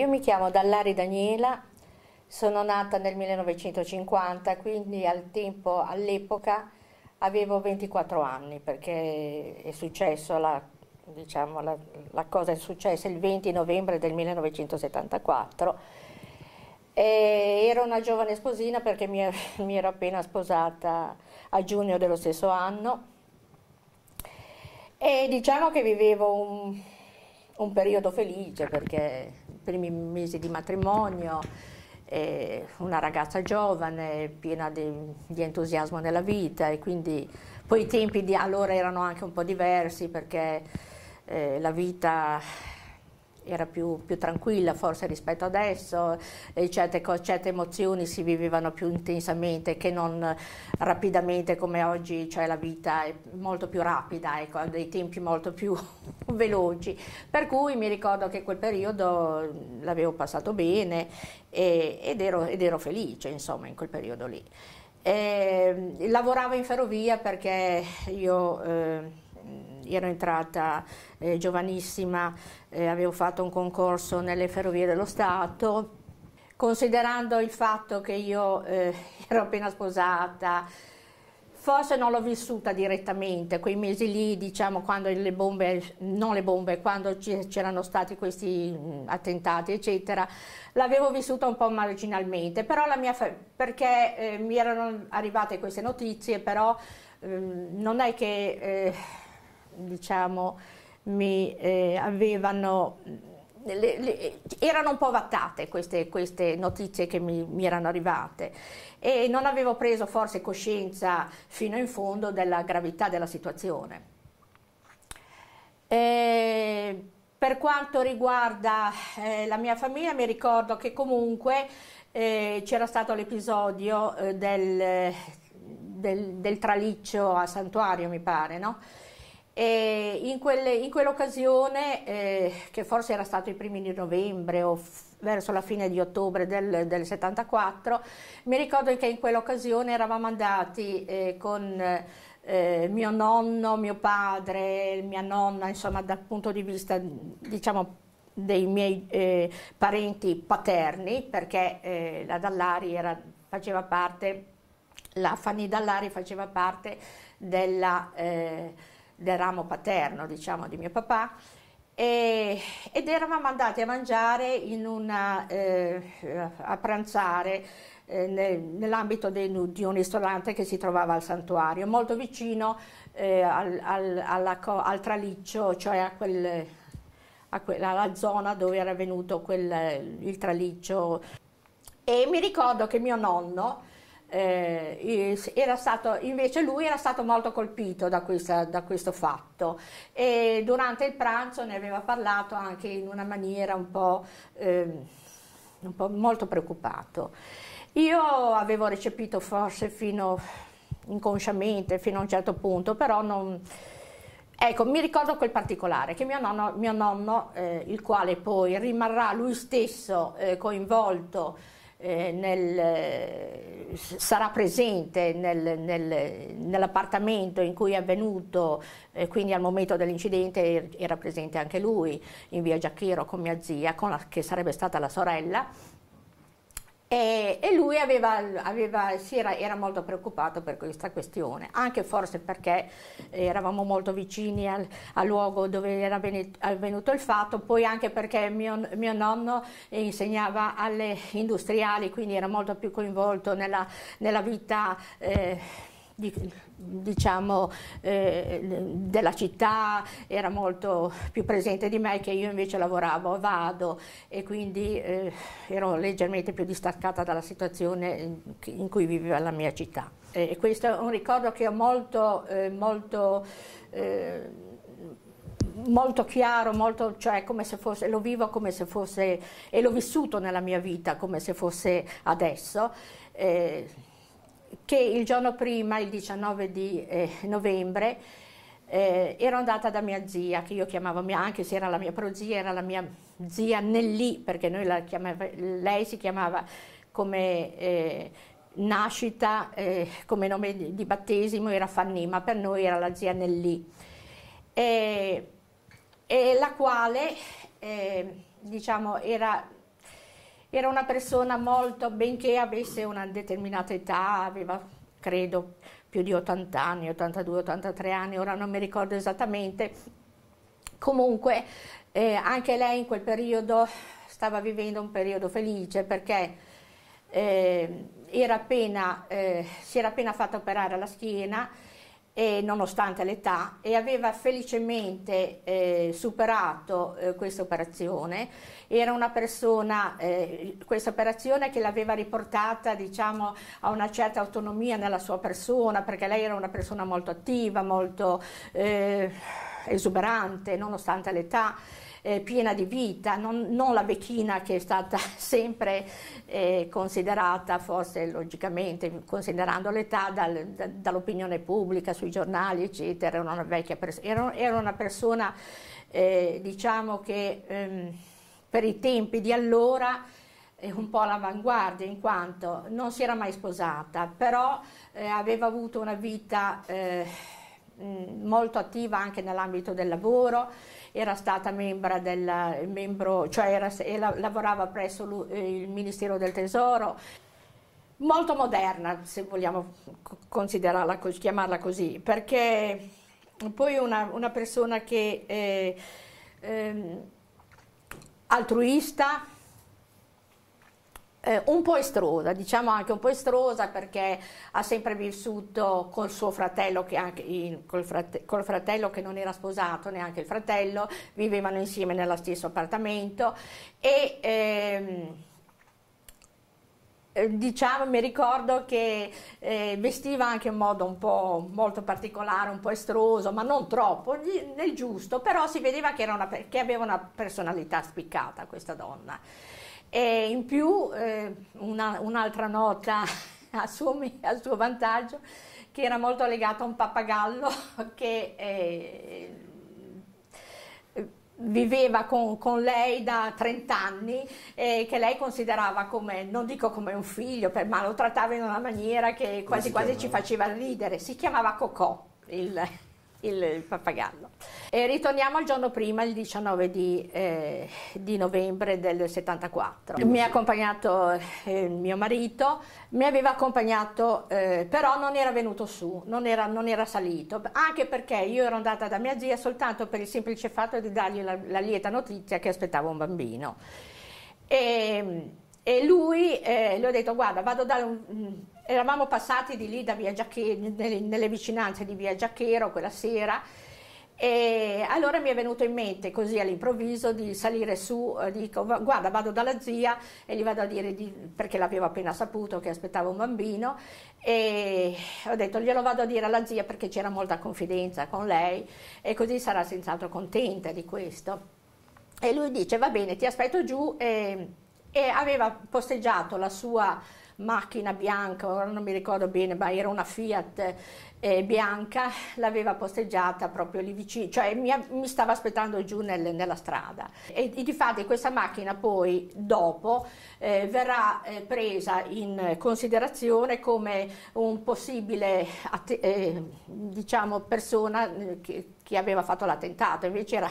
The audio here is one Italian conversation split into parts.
Io mi chiamo Dallari Daniela, sono nata nel 1950, quindi all'epoca avevo 24 anni, perché è successo la cosa è successa il 20 novembre del 1974. E ero una giovane sposina perché mi ero appena sposata a giugno dello stesso anno, e diciamo che vivevo un periodo felice, perché i primi mesi di matrimonio, una ragazza giovane piena di entusiasmo nella vita, e quindi poi i tempi di allora erano anche un po' diversi, perché la vita era più tranquilla forse rispetto adesso, e certe emozioni si vivevano più intensamente che non rapidamente come oggi, cioè la vita è molto più rapida, ecco, ha dei tempi molto più veloci, per cui mi ricordo che quel periodo l'avevo passato bene ed ero felice, insomma, in quel periodo lì. Lavoravo in ferrovia perché io ero entrata giovanissima, avevo fatto un concorso nelle Ferrovie dello Stato. Considerando il fatto che io ero appena sposata, forse non l'ho vissuta direttamente quei mesi lì, diciamo, quando quando c'erano stati questi attentati eccetera, l'avevo vissuta un po' marginalmente, però perché mi erano arrivate queste notizie, però non è che diciamo mi avevano, erano un po' vattate queste notizie che mi erano arrivate, e non avevo preso forse coscienza fino in fondo della gravità della situazione. Per quanto riguarda la mia famiglia, mi ricordo che comunque c'era stato l'episodio del traliccio a Santuario, mi pare, no? E in quell'occasione, che forse era stato i primi di novembre o verso la fine di ottobre del 74, mi ricordo che in quell'occasione eravamo andati con mio nonno, mio padre, mia nonna, insomma dal punto di vista, diciamo, dei miei parenti paterni, perché la Dallari faceva parte, la Fanny Dallari faceva parte del ramo paterno, diciamo, di mio papà, ed eravamo andati a mangiare a pranzare nell'ambito di un ristorante che si trovava al Santuario, molto vicino al traliccio, cioè alla zona dove era avvenuto il traliccio. E mi ricordo che mio nonno, invece lui era stato molto colpito da questo fatto, e durante il pranzo ne aveva parlato anche in una maniera un po' molto preoccupato. Io avevo recepito forse inconsciamente fino a un certo punto, però non... Ecco, mi ricordo quel particolare, che mio nonno il quale poi rimarrà lui stesso coinvolto, sarà presente nell'appartamento in cui è avvenuto, quindi al momento dell'incidente era presente anche lui in via Giacchero con mia zia, che sarebbe stata la sorella, e lui era molto preoccupato per questa questione, anche forse perché eravamo molto vicini al luogo dove era avvenuto il fatto, poi anche perché mio nonno insegnava alle industriali, quindi era molto più coinvolto nella vita diciamo della città, era molto più presente di me, che io invece lavoravo a Vado, e quindi ero leggermente più distaccata dalla situazione in cui viveva la mia città. E questo è un ricordo che ho molto chiaro, cioè come se fosse, lo vivo come se fosse, e l'ho vissuto nella mia vita come se fosse adesso. Che il giorno prima, il 19 di novembre, ero andata da mia zia, che io chiamavo anche se era la mia prozia, era la mia zia Nellì, perché noi lei si chiamava come nascita, come nome di battesimo era Fanny, ma per noi era la zia Nellì, la quale diciamo era Era una persona molto, benché avesse una determinata età, aveva credo più di 80 anni, 82, 83 anni, ora non mi ricordo esattamente. Comunque anche lei in quel periodo stava vivendo un periodo felice perché si era appena fatta operare alla schiena, e nonostante l'età, e aveva felicemente superato questa operazione. Era una persona, questa operazione che l'aveva riportata, diciamo, a una certa autonomia nella sua persona, perché lei era una persona molto attiva, molto esuberante, nonostante l'età, piena di vita, non la vecchina che è stata sempre considerata, forse logicamente considerando l'età, dall'opinione pubblica, sui giornali eccetera. Era una vecchia persona, era una persona diciamo che per i tempi di allora un po' all'avanguardia, in quanto non si era mai sposata, però aveva avuto una vita molto attiva anche nell'ambito del lavoro. Era stata lavorava presso il Ministero del Tesoro, molto moderna, se vogliamo considerarla, chiamarla così, perché poi una persona che altruista, un po' estrosa, diciamo anche un po' estrosa, perché ha sempre vissuto col suo fratello, che anche col fratello che non era sposato, neanche il fratello, vivevano insieme nello stesso appartamento. E diciamo, mi ricordo che vestiva anche in modo un po' molto particolare, un po' estroso, ma non troppo, nel giusto, però si vedeva che aveva una personalità spiccata questa donna. E in più un'altra nota a suo vantaggio, che era molto legata a un pappagallo che viveva con lei da 30 anni, che lei considerava come, non dico come un figlio, ma lo trattava in una maniera che quasi quasi ci faceva ridere. Si chiamava Cocò il pappagallo. E ritorniamo al giorno prima, il 19 di novembre del 74. Mi ha accompagnato mio marito, mi aveva accompagnato, però non era venuto su, non era salito, anche perché io ero andata da mia zia soltanto per il semplice fatto di dargli la lieta notizia che aspettavo un bambino. E lui, le ho detto, guarda, vado a dare un... Eravamo passati di lì da via Giacchero, nelle vicinanze di via Giacchero quella sera, e allora mi è venuto in mente così all'improvviso di salire su. Dico, guarda, vado dalla zia e gli vado a dire, perché l'avevo appena saputo che aspettavo un bambino, e ho detto glielo vado a dire alla zia perché c'era molta confidenza con lei e così sarà senz'altro contenta di questo. E lui dice, va bene, ti aspetto giù, e aveva posteggiato la sua macchina bianca, ora non mi ricordo bene, ma era una Fiat bianca, l'aveva posteggiata proprio lì vicino, cioè mi stava aspettando giù nella strada. E difatti questa macchina poi dopo verrà presa in considerazione come un possibile diciamo persona che aveva fatto l'attentato. Invece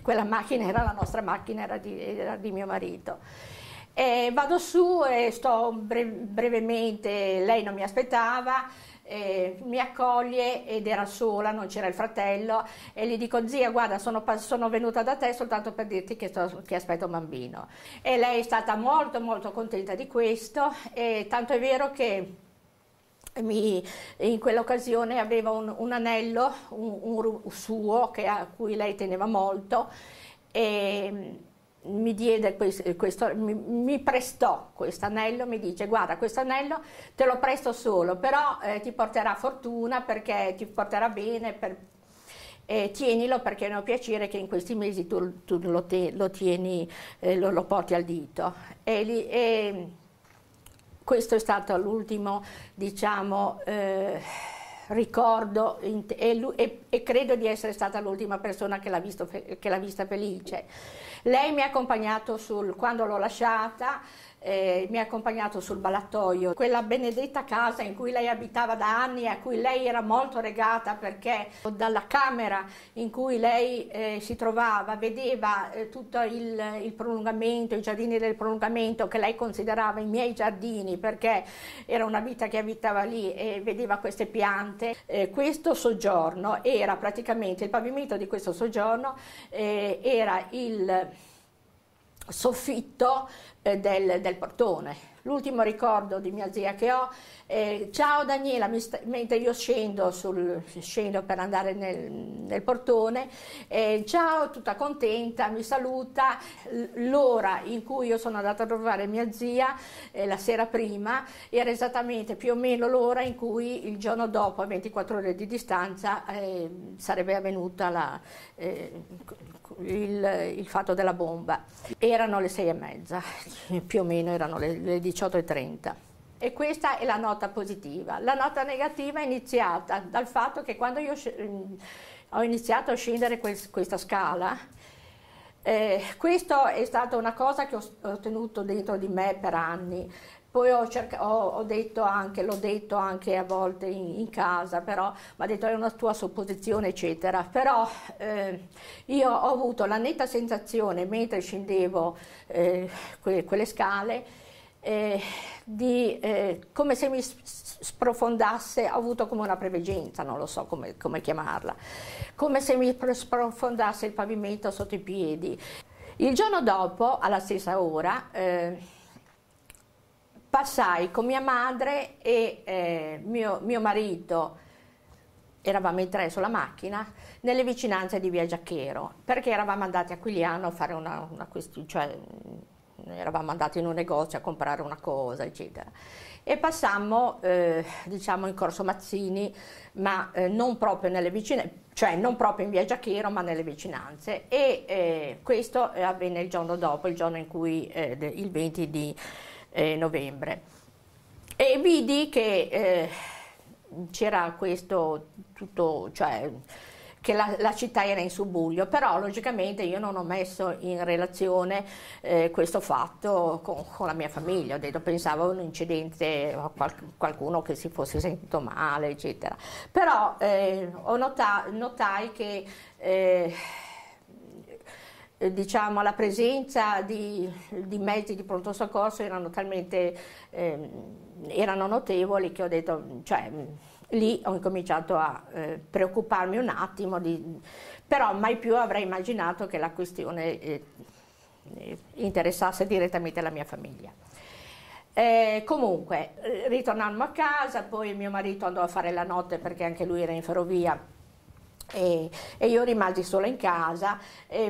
quella macchina era la nostra macchina, era di mio marito. Vado su e sto brevemente, lei non mi aspettava, mi accoglie ed era sola, non c'era il fratello, e gli dico, zia, guarda, sono venuta da te soltanto per dirti che aspetto un bambino. E lei è stata molto molto contenta di questo, e tanto è vero che in quell'occasione aveva un anello un suo a cui lei teneva molto, e mi diede questo, mi prestò questo anello. Mi dice, guarda, questo anello te lo presto solo, però ti porterà fortuna, perché ti porterà bene, tienilo, perché ne ho piacere che in questi mesi tu lo tieni, lo porti al dito. Questo è stato l'ultimo, diciamo, ricordo e credo di essere stata l'ultima persona che l'ha vista felice. Lei mi ha accompagnato quando l'ho lasciata, mi ha accompagnato sul ballatoio, quella benedetta casa in cui lei abitava da anni, a cui lei era molto legata, perché dalla camera in cui lei si trovava vedeva tutto il prolungamento, i giardini del prolungamento, che lei considerava i miei giardini, perché era una vita che abitava lì e vedeva queste piante. Questo soggiorno era praticamente, il pavimento di questo soggiorno era il soffitto del portone. L'ultimo ricordo di mia zia che ho, ciao Daniela, mentre io scendo per andare nel portone, ciao, tutta contenta, mi saluta, l'ora in cui io sono andata a trovare mia zia, la sera prima, era esattamente più o meno l'ora in cui il giorno dopo, a 24 ore di distanza, sarebbe avvenuta il fatto della bomba. Erano le 6:30, più o meno erano le 18:30, e questa è la nota positiva. La nota negativa è iniziata dal fatto che quando io ho iniziato a scendere questa scala, questo è stata una cosa che ho tenuto dentro di me per anni. Poi l'ho detto anche a volte in casa, però mi ha detto è una tua supposizione eccetera, però io ho avuto la netta sensazione mentre scendevo quelle scale come se mi sprofondasse, ho avuto come una preveggenza, non lo so come chiamarla, come se mi sprofondasse il pavimento sotto i piedi. Il giorno dopo, alla stessa ora, passai con mia madre e mio marito, eravamo in tre sulla macchina, nelle vicinanze di via Giacchero, perché eravamo andati a Quiliano a fare una questione, cioè eravamo andati in un negozio a comprare una cosa, eccetera. E passammo, diciamo, in Corso Mazzini, ma non proprio nelle vicinanze, cioè non proprio in via Giacchero, ma nelle vicinanze. E questo avvenne il giorno dopo, il giorno in cui, il 20 di novembre, e vidi che c'era questo tutto, cioè che la città era in subbuglio, però logicamente io non ho messo in relazione questo fatto con la mia famiglia. Ho detto, pensavo a un incidente, a qualcuno che si fosse sentito male eccetera, però notai che diciamo, la presenza di mezzi di pronto soccorso erano talmente erano notevoli, che ho detto, cioè lì ho incominciato a preoccuparmi un attimo, però mai più avrei immaginato che la questione interessasse direttamente la mia famiglia. Comunque ritornammo a casa, poi mio marito andò a fare la notte perché anche lui era in ferrovia, e io rimasi sola in casa,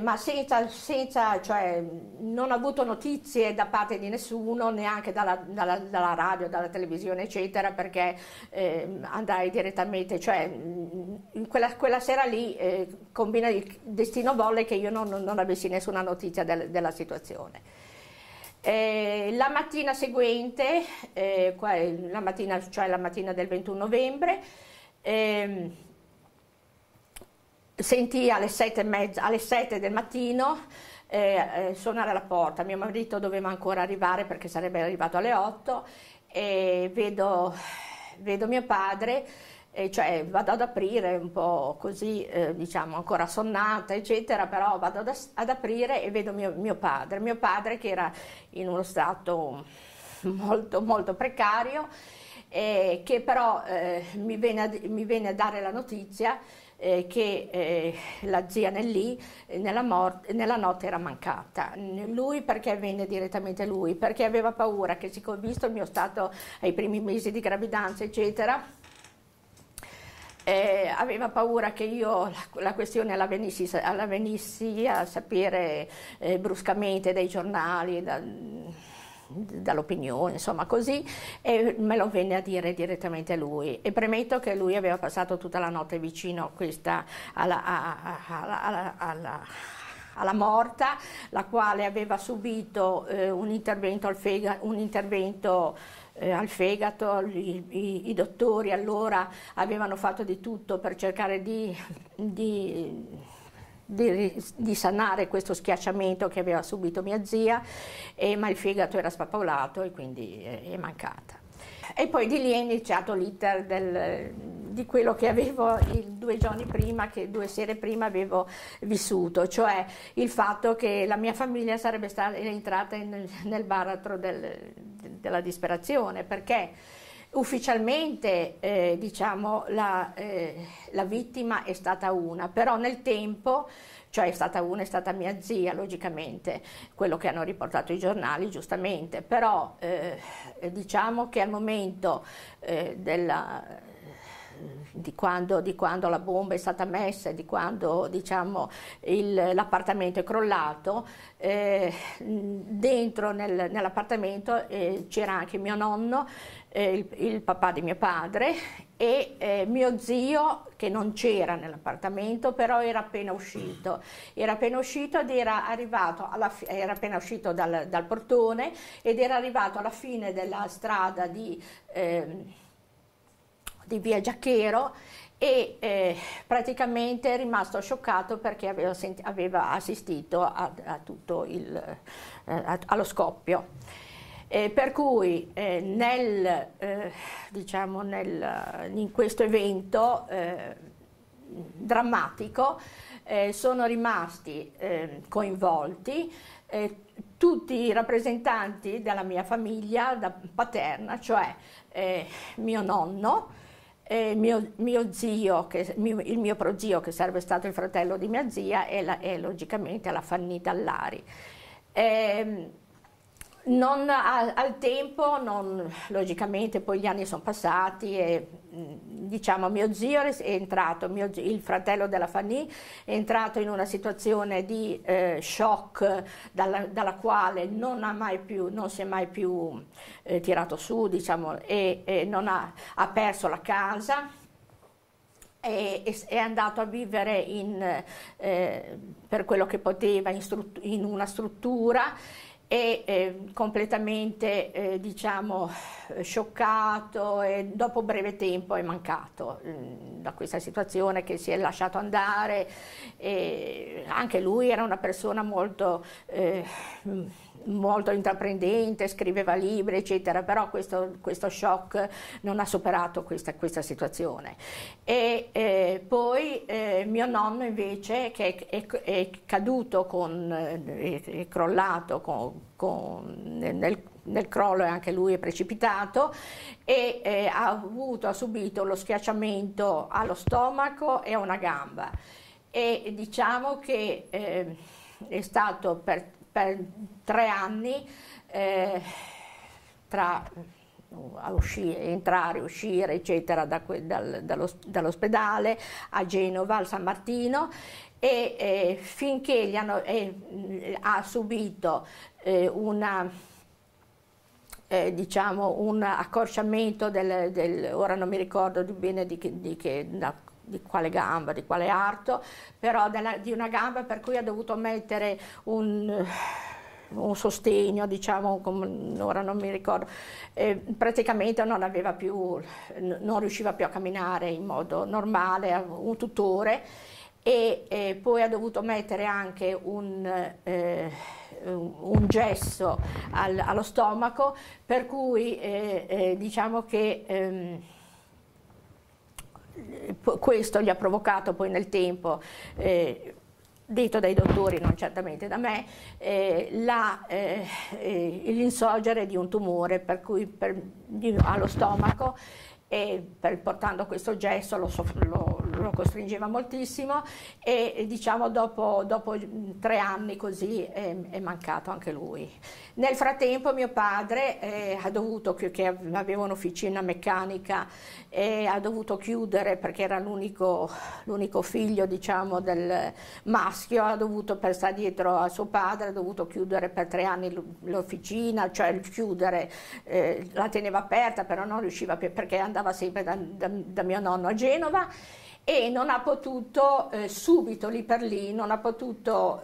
ma cioè, non ho avuto notizie da parte di nessuno, neanche dalla radio, dalla televisione eccetera, perché andai direttamente, cioè quella sera lì il destino volle che io non avessi nessuna notizia della situazione. La mattina seguente, cioè la mattina del 21 novembre, sentii alle 7 del mattino suonare alla porta. Mio marito doveva ancora arrivare perché sarebbe arrivato alle 8, e vedo mio padre, cioè vado ad aprire un po' così, diciamo ancora sonnata eccetera, però vado ad aprire e vedo mio padre che era in uno stato molto molto precario, che però mi venne a dare la notizia che la zia Nellì nella notte era mancata. Lui, perché venne direttamente lui, perché aveva paura che, siccome visto il mio stato ai primi mesi di gravidanza eccetera, aveva paura che io la questione la venissi a sapere bruscamente dai giornali, dall'opinione, insomma così, e me lo venne a dire direttamente lui. E premetto che lui aveva passato tutta la notte vicino a questa alla morta, la quale aveva subito un intervento al fegato, i dottori allora avevano fatto di tutto per cercare di sanare questo schiacciamento che aveva subito mia zia, ma il fegato era spapaolato e quindi è mancata. E poi di lì è iniziato l'iter di quello che avevo due sere prima avevo vissuto, cioè il fatto che la mia famiglia sarebbe stata entrata nel baratro della disperazione, perché ufficialmente diciamo, la vittima è stata una, però nel tempo, cioè è stata mia zia, logicamente, quello che hanno riportato i giornali giustamente, però diciamo che al momento di quando la bomba è stata messa, di quando diciamo, l'appartamento è crollato, dentro nell'appartamento c'era anche mio nonno, il papà di mio padre, e mio zio che non c'era nell'appartamento, però era appena uscito ed era appena uscito dal portone ed era arrivato alla fine della strada di via Giacchero e praticamente è rimasto scioccato perché aveva assistito allo scoppio. Per cui diciamo in questo evento drammatico sono rimasti coinvolti tutti i rappresentanti della mia famiglia paterna, cioè mio nonno, il mio prozio che sarebbe stato il fratello di mia zia e logicamente la Fanny Dallari. Al tempo, logicamente poi gli anni sono passati e diciamo mio zio è entrato, il fratello della Fanny è entrato in una situazione di shock dalla quale non si è mai più tirato su, diciamo, e non ha perso la casa. È andato a vivere per quello che poteva in una struttura e completamente diciamo scioccato, e dopo breve tempo è mancato da questa situazione, che si è lasciato andare. Anche lui era una persona molto intraprendente, scriveva libri eccetera, però questo shock non ha superato questa situazione. Poi mio nonno invece, che è caduto è crollato nel crollo, e anche lui è precipitato e ha subito lo schiacciamento allo stomaco e a una gamba, e diciamo che è stato per 3 anni tra entrare, uscire eccetera dall'ospedale a Genova, al San Martino, e finché ha subito diciamo un accorciamento ora non mi ricordo bene di quale gamba, di quale arto, però di una gamba, per cui ha dovuto mettere un sostegno, diciamo, ora non mi ricordo, praticamente non riusciva più a camminare in modo normale, un tutore, e poi ha dovuto mettere anche un gesso allo stomaco, per cui diciamo che questo gli ha provocato poi nel tempo, detto dai dottori, non certamente da me, l'insorgere di un tumore, per cui allo stomaco, e portando questo gesso lo costringeva moltissimo, e diciamo dopo 3 anni così è mancato anche lui. Nel frattempo mio padre che aveva un'officina meccanica, ha dovuto chiudere perché era l'unico figlio, diciamo, del maschio, per stare dietro a suo padre ha dovuto chiudere per 3 anni l'officina, cioè chiudere, la teneva aperta però non riusciva più, perché andava sempre da mio nonno a Genova, e non ha potuto subito lì per lì, non ha potuto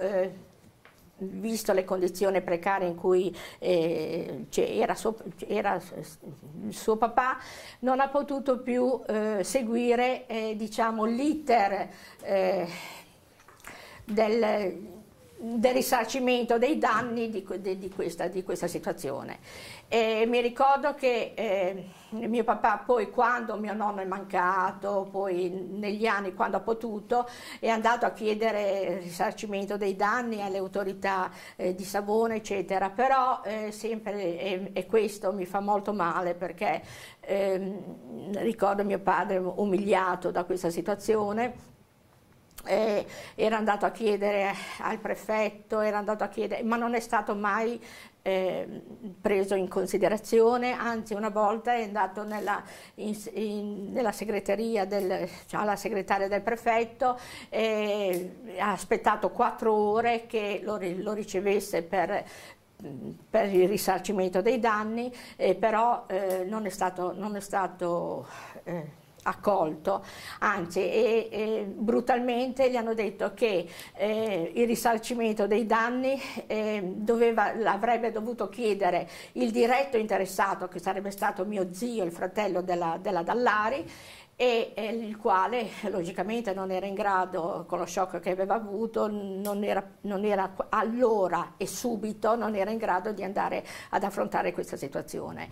visto le condizioni precarie in cui era suo papà, non ha potuto più seguire diciamo, l'iter del risarcimento dei danni di questa situazione. E mi ricordo che mio papà poi, quando mio nonno è mancato, poi negli anni quando ha potuto, è andato a chiedere risarcimento dei danni alle autorità di Savona eccetera, però sempre, e questo mi fa molto male perché ricordo mio padre umiliato da questa situazione. Era andato a chiedere al prefetto, era andato a chiedere, ma non è stato mai preso in considerazione, anzi una volta è andato nella segreteria, cioè alla segretaria del prefetto, ha aspettato 4 ore che lo ricevesse per il risarcimento dei danni, però non è stato accolto, anzi brutalmente gli hanno detto che il risarcimento dei danni avrebbe dovuto chiedere il diretto interessato, che sarebbe stato mio zio, il fratello della Dallari, e il quale logicamente non era in grado, con lo shock che aveva avuto, non era allora e subito non era in grado di andare ad affrontare questa situazione.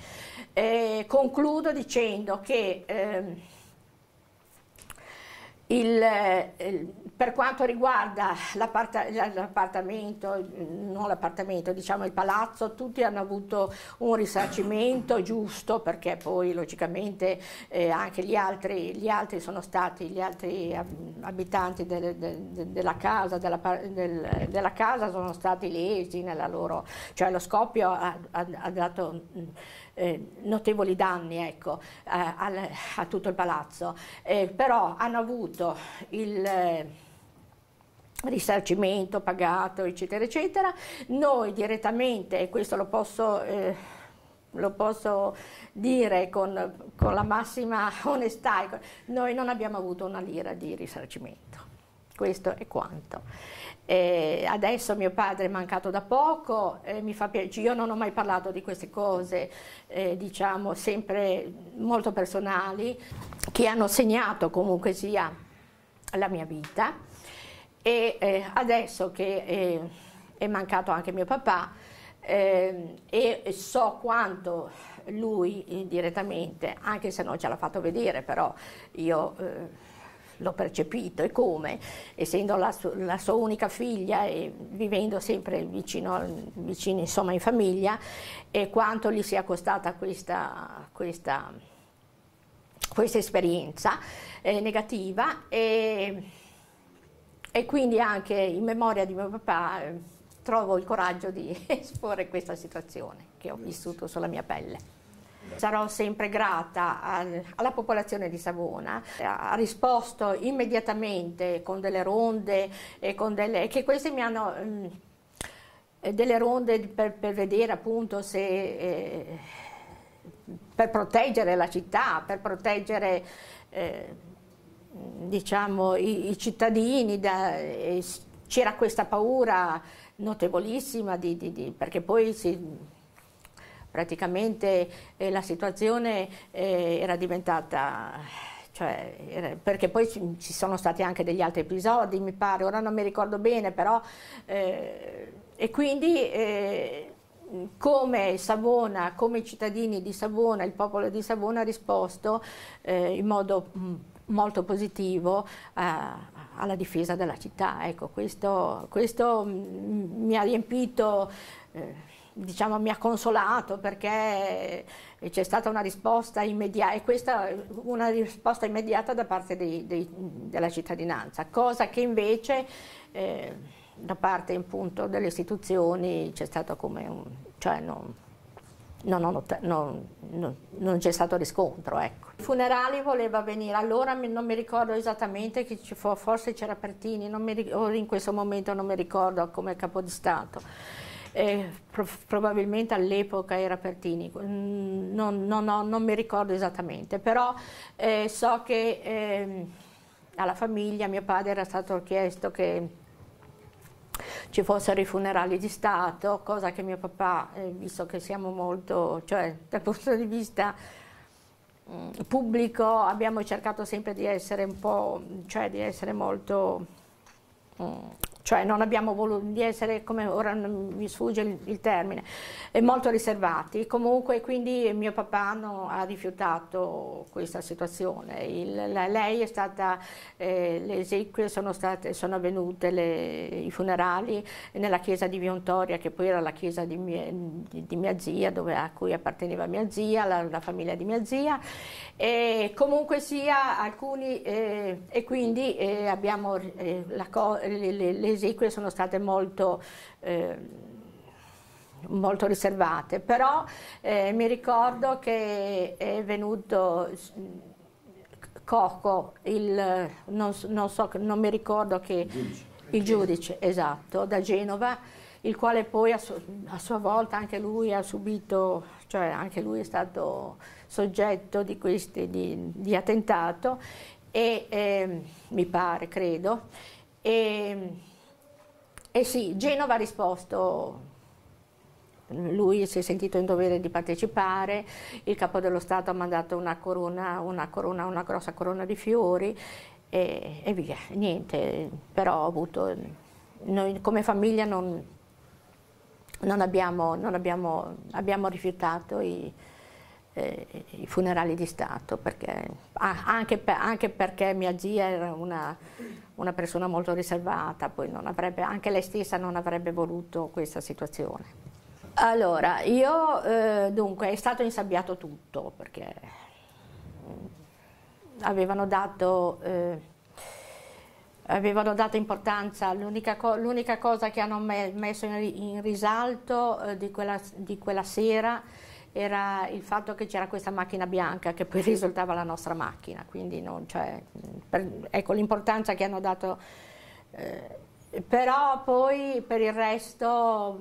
Concludo dicendo che per quanto riguarda l'appartamento, non l'appartamento, diciamo il palazzo, tutti hanno avuto un risarcimento giusto, perché poi logicamente anche gli altri abitanti della casa sono stati lesi nella loro, cioè lo scoppio ha dato notevoli danni, ecco, a tutto il palazzo, però hanno avuto il risarcimento pagato eccetera eccetera. Noi direttamente, e questo lo posso dire con la massima onestà, noi non abbiamo avuto una lira di risarcimento. Questo è quanto. Adesso mio padre è mancato da poco, mi fa piacere, io non ho mai parlato di queste cose, diciamo sempre molto personali, che hanno segnato comunque sia la mia vita. E adesso che è mancato anche mio papà, e so quanto lui indirettamente, anche se non ce l'ha fatto vedere, però io l'ho percepito, e come, essendo la sua unica figlia e vivendo sempre vicino insomma in famiglia, e quanto gli sia costata questa esperienza negativa, e quindi anche in memoria di mio papà trovo il coraggio di esporre questa situazione che ho vissuto sulla mia pelle. Sarò sempre grata alla popolazione di Savona, ha risposto immediatamente con delle ronde, e che queste mi hanno delle ronde per vedere appunto se per proteggere la città, per proteggere diciamo i cittadini. C'era questa paura notevolissima perché poi praticamente la situazione era diventata, cioè, perché poi ci sono stati anche degli altri episodi, mi pare, ora non mi ricordo bene, però e quindi come Savona, come i cittadini di Savona, il popolo di Savona ha risposto in modo molto positivo alla difesa della città. Ecco, questo mi ha riempito, diciamo mi ha consolato, perché c'è stata una risposta immediata, e questa è una risposta immediata da parte della cittadinanza, cosa che invece da parte appunto delle istituzioni c'è stato come cioè non c'è stato riscontro, ecco. I funerali voleva venire, allora non mi ricordo esattamente chi ci fu, forse c'era Pertini, o in questo momento non mi ricordo, come capo di Stato. Probabilmente all'epoca era Pertini, non mi ricordo esattamente, però so che alla famiglia, mio padre era stato chiesto che ci fossero i funerali di Stato, cosa che mio papà, visto che siamo molto, cioè dal punto di vista pubblico, abbiamo cercato sempre di essere un po', cioè di essere molto, cioè non abbiamo voluto, di essere, come ora mi sfugge il termine, molto riservati. Comunque, quindi mio papà ha rifiutato questa situazione. Lei è stata, le esequie sono avvenute, i funerali nella chiesa di Viontoria, che poi era la chiesa di mia zia, a cui apparteneva mia zia, la famiglia di mia zia, e comunque sia alcuni, e quindi abbiamo le esequie sono state molto, molto riservate, però mi ricordo che è venuto Coco, non mi ricordo che il giudice, esatto, da Genova, il quale poi a sua volta anche lui ha subito, cioè anche lui è stato soggetto di questi di attentato, e mi pare, credo. E sì, Genova ha risposto, lui si è sentito in dovere di partecipare, il capo dello Stato ha mandato una grossa corona di fiori e via, niente, però ho avuto, noi come famiglia abbiamo rifiutato i funerali di Stato, perché, anche perché mia zia era una persona molto riservata, poi non avrebbe, anche lei stessa non avrebbe voluto questa situazione. Allora, io dunque è stato insabbiato tutto, perché avevano dato importanza. L'unica cosa che hanno messo in risalto di quella sera era il fatto che c'era questa macchina bianca, che poi risultava la nostra macchina, quindi non, cioè, ecco l'importanza che hanno dato, però poi per il resto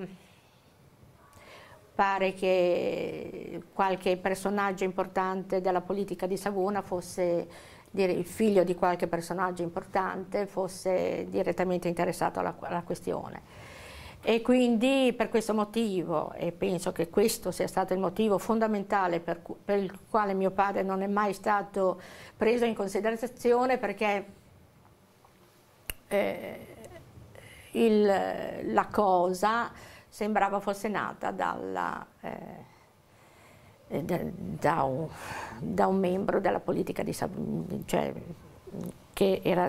pare che qualche personaggio importante della politica di Savona fosse, il figlio di qualche personaggio importante fosse direttamente interessato alla questione. E quindi per questo motivo, e penso che questo sia stato il motivo fondamentale per il quale mio padre non è mai stato preso in considerazione, perché la cosa sembrava fosse nata da un membro della politica di Savona, cioè, che era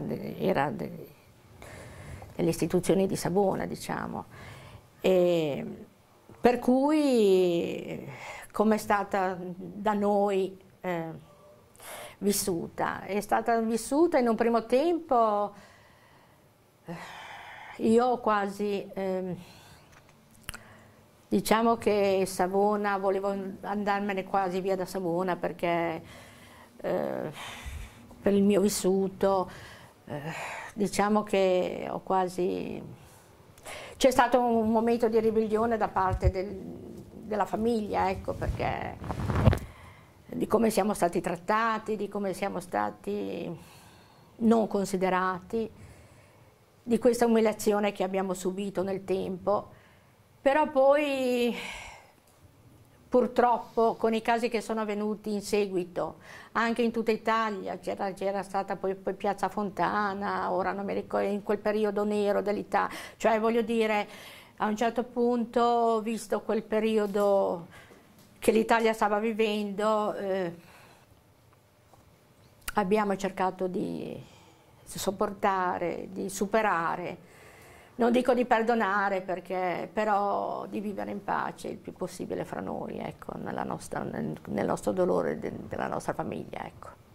le istituzioni di Savona, diciamo, e per cui come è stata da noi vissuta, è stata vissuta in un primo tempo, io quasi, diciamo che Savona, volevo andarmene quasi via da Savona, perché per il mio vissuto, diciamo che ho quasi, c'è stato un momento di ribellione da parte della famiglia, ecco, perché di come siamo stati trattati, di come siamo stati non considerati, di questa umiliazione che abbiamo subito nel tempo, però poi purtroppo con i casi che sono avvenuti in seguito, anche in tutta Italia, c'era stata poi Piazza Fontana, ora non mi ricordo, in quel periodo nero dell'Italia, cioè voglio dire, a un certo punto, visto quel periodo che l'Italia stava vivendo, abbiamo cercato di sopportare, di superare, non dico di perdonare, perché, però di vivere in pace il più possibile fra noi, ecco, nel nostro dolore della nostra famiglia. Ecco.